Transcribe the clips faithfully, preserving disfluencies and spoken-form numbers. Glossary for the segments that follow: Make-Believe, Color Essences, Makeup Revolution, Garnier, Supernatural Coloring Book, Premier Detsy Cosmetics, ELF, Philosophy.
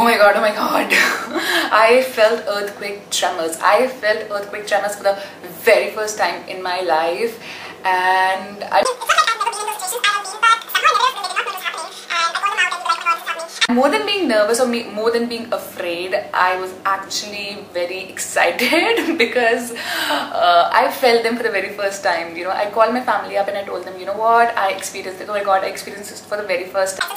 oh my god, oh my god. I felt earthquake tremors. I felt earthquake tremors for the very first time in my life, and I more than being nervous or me, more than being afraid, I was actually very excited because uh, I felt them for the very first time. You know, I called my family up and I told them, you know what, I experienced it. Oh my god, I experienced this for the very first time.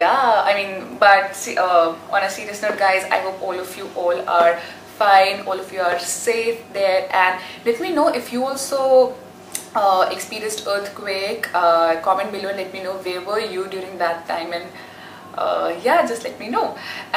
Yeah, I mean, but uh, on a serious note, guys, I hope all of you all are fine. All of you are safe there, and let me know if you also Uh, experienced earthquake. Uh, comment below and let me know where were you during that time, and uh, yeah, just let me know.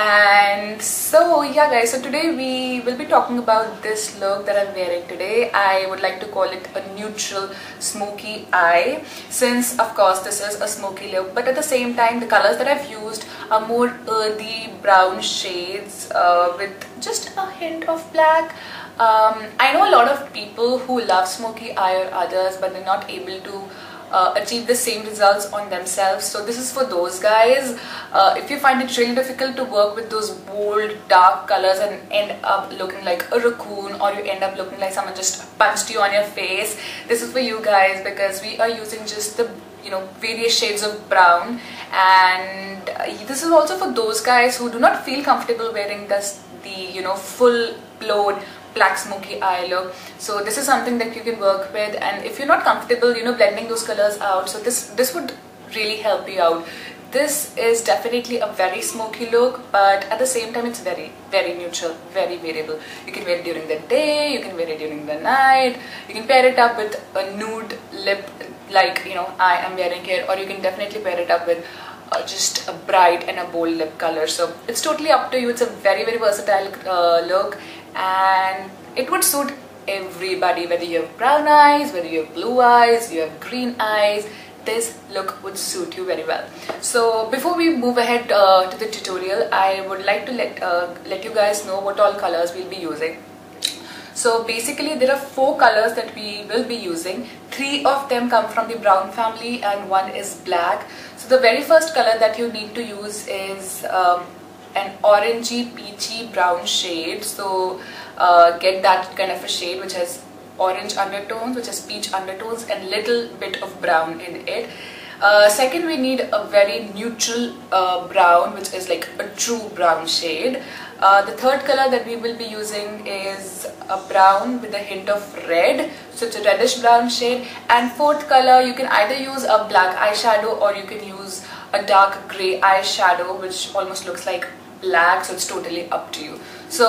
And so yeah guys, so today we will be talking about this look that I'm wearing today. I would like to call it a neutral smoky eye, since of course this is a smoky look, but at the same time the colors that I've used are more earthy brown shades uh, with just a hint of black. Um, I know a lot of people who love smoky eye or others, but they're not able to uh, achieve the same results on themselves. So this is for those guys. Uh, if you find it really difficult to work with those bold dark colors and end up looking like a raccoon, or you end up looking like someone just punched you on your face, this is for you guys, because we are using just the, you know, various shades of brown. And this is also for those guys who do not feel comfortable wearing this, the, you know, full blown black smoky eye look. So this is something that you can work with, and if you're not comfortable, you know, blending those colors out, so this this would really help you out. This is definitely a very smoky look, but at the same time it's very very neutral, very variable. You can wear it during the day, you can wear it during the night, you can pair it up with a nude lip like, you know, I am wearing here, or you can definitely pair it up with Uh, just a bright and a bold lip color. So it's totally up to you. It's a very very versatile uh, look, and it would suit everybody, whether you have brown eyes, whether you have blue eyes, you have green eyes, this look would suit you very well. So before we move ahead uh, to the tutorial, I would like to let uh, let you guys know what all colors we'll be using. So basically there are four colors that we will be using. Three of them come from the brown family and one is black. So the very first color that you need to use is um, an orangey peachy brown shade. So uh, get that kind of a shade which has orange undertones, which has peach undertones, and little bit of brown in it. Uh, second, we need a very neutral uh, brown, which is like a true brown shade. Uh, the third color that we will be using is a brown with a hint of red, so it's a reddish brown shade. And fourth color, you can either use a black eyeshadow or you can use a dark grey eyeshadow which almost looks like black, so it's totally up to you. So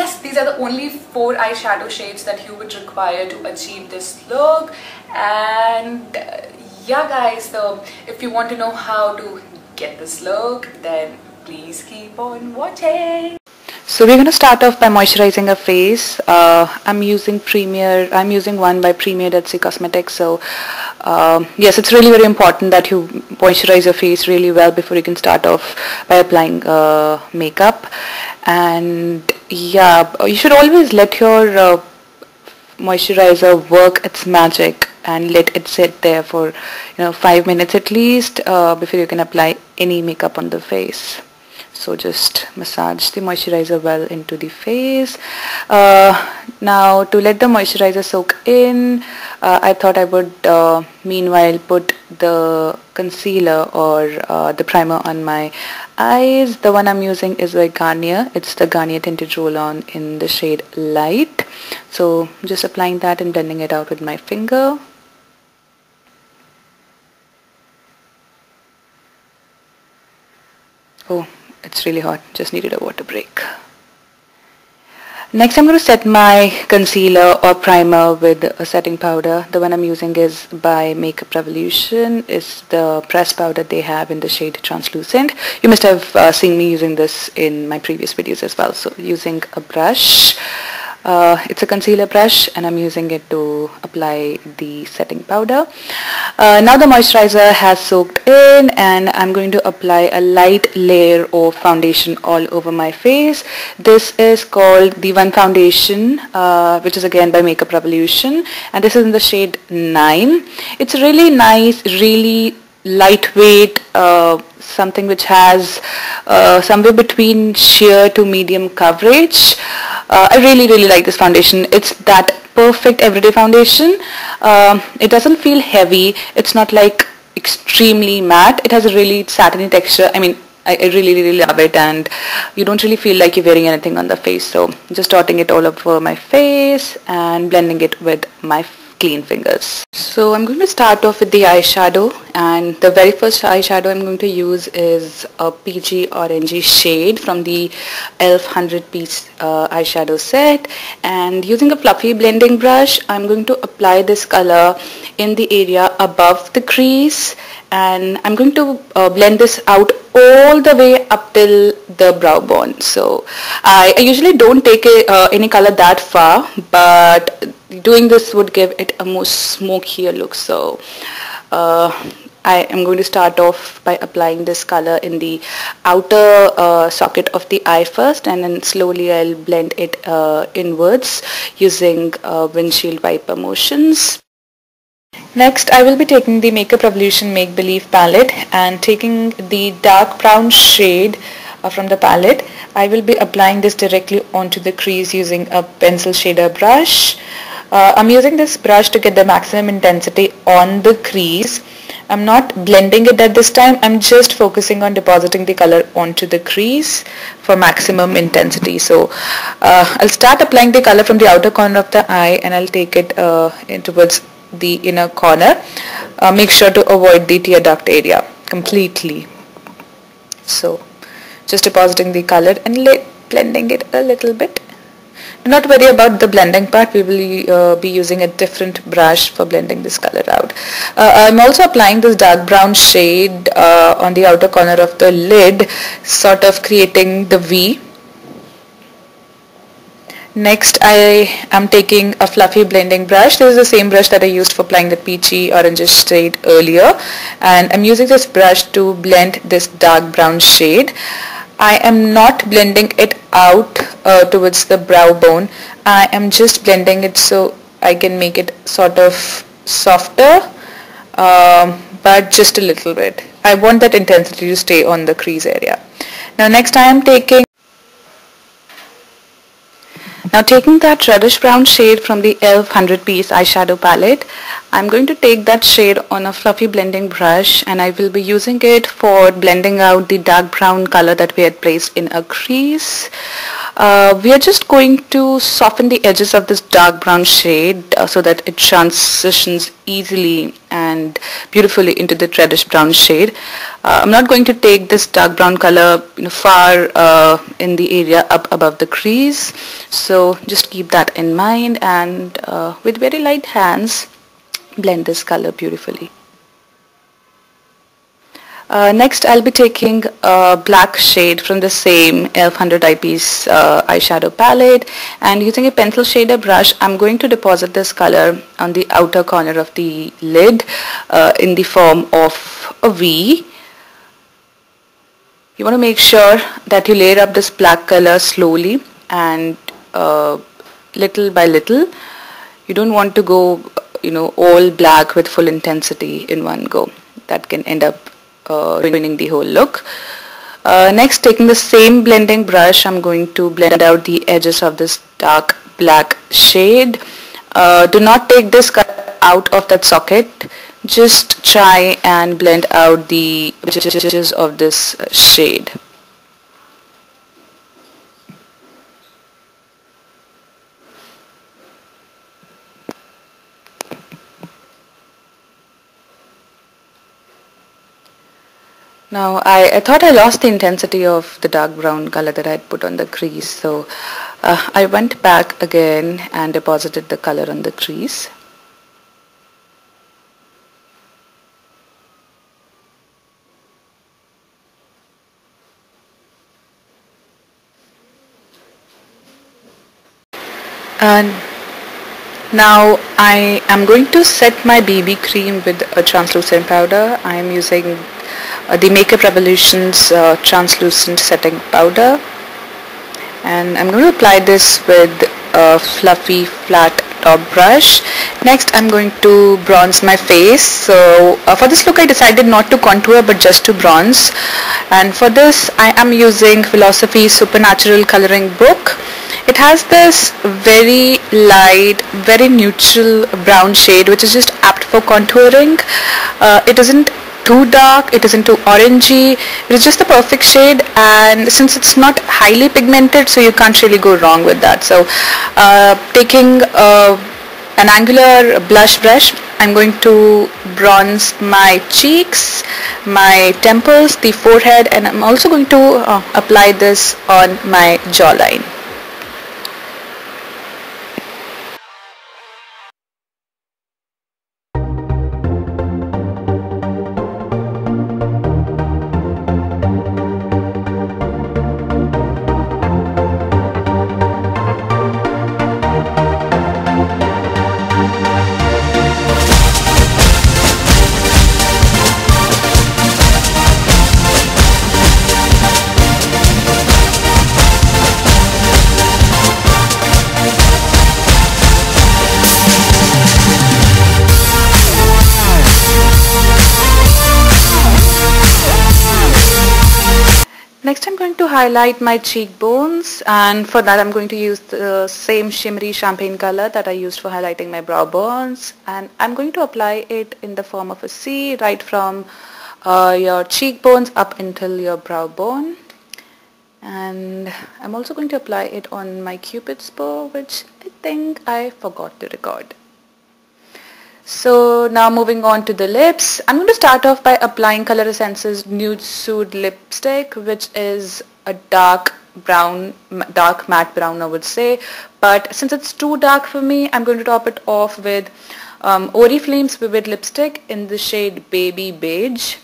yes, these are the only four eyeshadow shades that you would require to achieve this look. And uh, yeah guys, so if you want to know how to get this look, then please keep on watching. So we're going to start off by moisturizing our face. Uh, I'm using Premier, I'm using one by Premier Detsy Cosmetics. So um, yes, it's really very important that you moisturize your face really well before you can start off by applying uh, makeup. And yeah, you should always let your uh, moisturizer work its magic and let it sit there for, you know, five minutes at least uh, before you can apply any makeup on the face. So just massage the moisturizer well into the face. Uh, now to let the moisturizer soak in, uh, I thought I would uh, meanwhile put the concealer or uh, the primer on my eyes. The one I'm using is by Garnier. It's the Garnier Tinted Roll-On in the shade Light. So just applying that and blending it out with my finger. Oh, it's really hot, just needed a water break. Next I'm going to set my concealer or primer with a setting powder. The one I'm using is by Makeup Revolution. It's the pressed powder they have in the shade Translucent. You must have uh, seen me using this in my previous videos as well. So using a brush, uh, it's a concealer brush, and I'm using it to apply the setting powder. Uh, now the moisturizer has soaked in, and I'm going to apply a light layer of foundation all over my face. This is called the One Foundation, uh, which is again by Makeup Revolution, and this is in the shade nine. It's really nice, really lightweight, uh, something which has uh, somewhere between sheer to medium coverage. Uh, I really really like this foundation. It's that perfect everyday foundation. Um, it doesn't feel heavy. It's not like extremely matte. It has a really satiny texture. I mean, I, I really really love it, and you don't really feel like you're wearing anything on the face. So just dotting it all over my face and blending it with my clean fingers. So I'm going to start off with the eyeshadow, and the very first eyeshadow I'm going to use is a peachy orangey shade from the E L F one hundred piece uh, eyeshadow set, and using a fluffy blending brush I'm going to apply this color in the area above the crease, and I'm going to uh, blend this out all the way up till the brow bone. So I, I usually don't take a, uh, any color that far, but doing this would give it a more smokier look. So uh, I am going to start off by applying this color in the outer uh, socket of the eye first, and then slowly I'll blend it uh, inwards using uh, windshield wiper motions. Next, I will be taking the Makeup Revolution Make-Believe palette and taking the dark brown shade from the palette. I will be applying this directly onto the crease using a pencil shader brush. Uh, I'm using this brush to get the maximum intensity on the crease. I'm not blending it at this time. I'm just focusing on depositing the color onto the crease for maximum intensity. So uh, I'll start applying the color from the outer corner of the eye, and I'll take it uh, towards the inner corner. Uh, make sure to avoid the tear duct area completely. So just depositing the color and blending it a little bit. Do not worry about the blending part. We will uh, be using a different brush for blending this color out. Uh, I'm also applying this dark brown shade uh, on the outer corner of the lid, sort of creating the V. Next, I am taking a fluffy blending brush. This is the same brush that I used for applying the peachy orangish shade earlier, and I'm using this brush to blend this dark brown shade. I am not blending it out uh, towards the brow bone. I am just blending it so I can make it sort of softer, um, but just a little bit. I want that intensity to stay on the crease area. Now next I am taking Now taking that reddish brown shade from the E L F one hundred piece eyeshadow palette, I'm going to take that shade on a fluffy blending brush, and I will be using it for blending out the dark brown color that we had placed in a crease. Uh, we are just going to soften the edges of this dark brown shade uh, so that it transitions easily and beautifully into the reddish brown shade. Uh, I'm not going to take this dark brown color you know, far uh, in the area up above the crease. So just keep that in mind, and uh, with very light hands blend this color beautifully. Uh, next I'll be taking a black shade from the same E L F one hundred eyepiece uh, eyeshadow palette, and using a pencil shader brush I'm going to deposit this color on the outer corner of the lid uh, in the form of a V. You want to make sure that you layer up this black color slowly and uh, little by little. You don't want to go you know all black with full intensity in one go. That can end up Uh, ruining the whole look. Uh, next, taking the same blending brush, I'm going to blend out the edges of this dark black shade. Uh, do not take this color out of that socket. Just try and blend out the edges of this shade. Now I, I thought I lost the intensity of the dark brown color that I had put on the crease, so uh, I went back again and deposited the color on the crease. And now I am going to set my B B cream with a translucent powder. I am using Uh, the Makeup Revolution's uh, translucent setting powder, and I'm going to apply this with a fluffy flat top brush. Next I'm going to bronze my face. So uh, for this look I decided not to contour but just to bronze, and for this I am using Philosophy Supernatural Coloring Book. It has this very light, very neutral brown shade which is just apt for contouring. Uh, it isn't too dark, it isn't too orangey, it is just the perfect shade, and since it's not highly pigmented, so you can't really go wrong with that. So uh, taking uh, an angular blush brush, I'm going to bronze my cheeks, my temples, the forehead, and I'm also going to uh, apply this on my jawline. Next I'm going to highlight my cheekbones, and for that I'm going to use the same shimmery champagne color that I used for highlighting my brow bones, and I'm going to apply it in the form of a C right from uh, your cheekbones up until your brow bone. And I'm also going to apply it on my cupid's bow, which I think I forgot to record. So now moving on to the lips, I'm going to start off by applying Color Essences Nude Nude Lipstick, which is a dark brown, dark matte brown I would say, but since it's too dark for me, I'm going to top it off with um, Oriflame's Vivid Lipstick in the shade Baby Beige.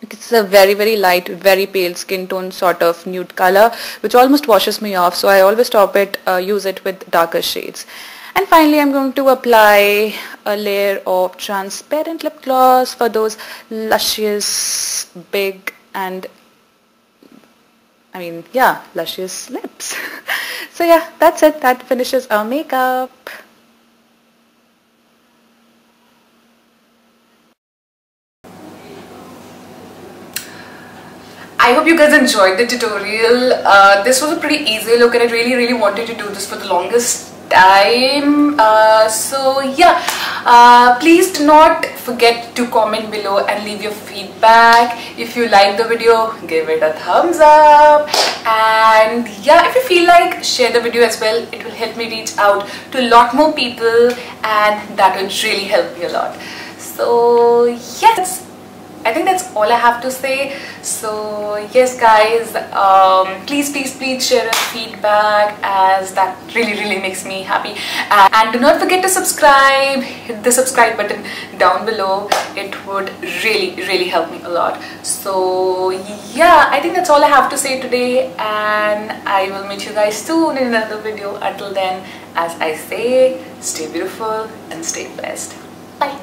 It's a very very light, very pale skin tone sort of nude color, which almost washes me off, so I always top it, uh, use it with darker shades. And finally I'm going to apply a layer of transparent lip gloss for those luscious, big and, I mean, yeah, luscious lips. So yeah, that's it. That finishes our makeup. I hope you guys enjoyed the tutorial. Uh, this was a pretty easy look and I really really wanted to do this for the longest time, uh, so yeah, uh, please do not forget to comment below and leave your feedback. If you like the video, give it a thumbs up, and yeah, if you feel like, share the video as well. It will help me reach out to a lot more people and that would really help me a lot. So yes, I think that's all I have to say. So yes guys, um, please please please share your feedback, as that really really makes me happy, and, and do not forget to subscribe. Hit the subscribe button down below, it would really really help me a lot. So yeah, I think that's all I have to say today, and I will meet you guys soon in another video. Until then, as I say, stay beautiful and stay blessed. Bye.